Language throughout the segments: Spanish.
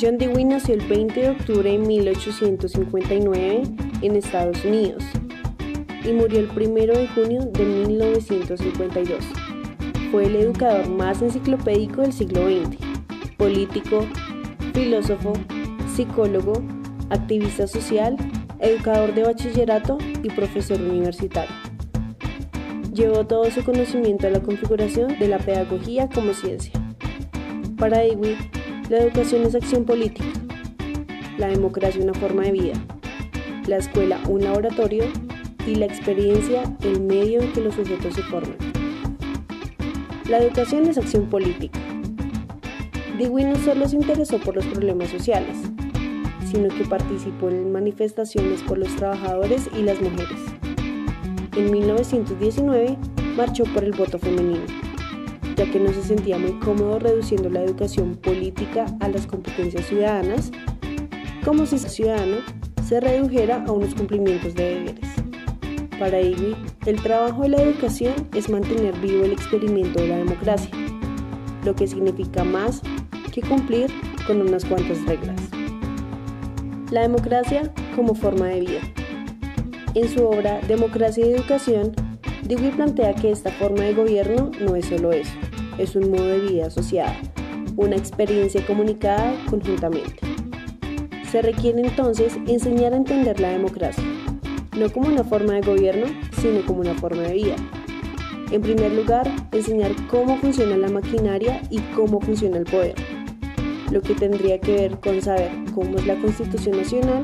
John Dewey nació el 20 de octubre de 1859 en Estados Unidos y murió el 1 de junio de 1952. Fue el educador más enciclopédico del siglo XX, político, filósofo, psicólogo, activista social, educador de bachillerato y profesor universitario. Llevó todo su conocimiento a la configuración de la pedagogía como ciencia. Para Dewey, la educación es acción política, la democracia una forma de vida, la escuela un laboratorio y la experiencia el medio en que los sujetos se forman. La educación es acción política. Dewey no solo se interesó por los problemas sociales, sino que participó en manifestaciones por los trabajadores y las mujeres. En 1919 marchó por el voto femenino, ya que no se sentía muy cómodo reduciendo la educación política a las competencias ciudadanas, como si ser ciudadano se redujera a unos cumplimientos de deberes. Para Dewey, el trabajo de la educación es mantener vivo el experimento de la democracia, lo que significa más que cumplir con unas cuantas reglas. La democracia como forma de vida. En su obra Democracia y Educación, Dewey plantea que esta forma de gobierno no es solo eso, es un modo de vida asociado, una experiencia comunicada conjuntamente. Se requiere entonces enseñar a entender la democracia, no como una forma de gobierno, sino como una forma de vida. En primer lugar, enseñar cómo funciona la maquinaria y cómo funciona el poder, lo que tendría que ver con saber cómo es la Constitución Nacional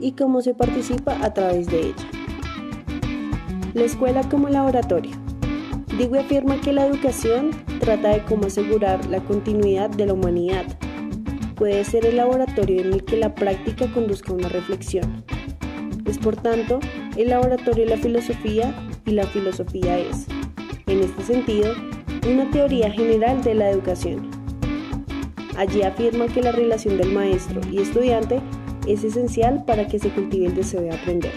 y cómo se participa a través de ella. La escuela como laboratorio. Dewey afirma que la educación trata de cómo asegurar la continuidad de la humanidad. Puede ser el laboratorio en el que la práctica conduzca a una reflexión. Es, por tanto, el laboratorio de la filosofía, y la filosofía es, en este sentido, una teoría general de la educación. Allí afirma que la relación del maestro y estudiante es esencial para que se cultive el deseo de aprender.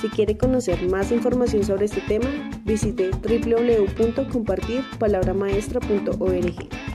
Si quiere conocer más información sobre este tema, visite www.compartirpalabramaestra.org.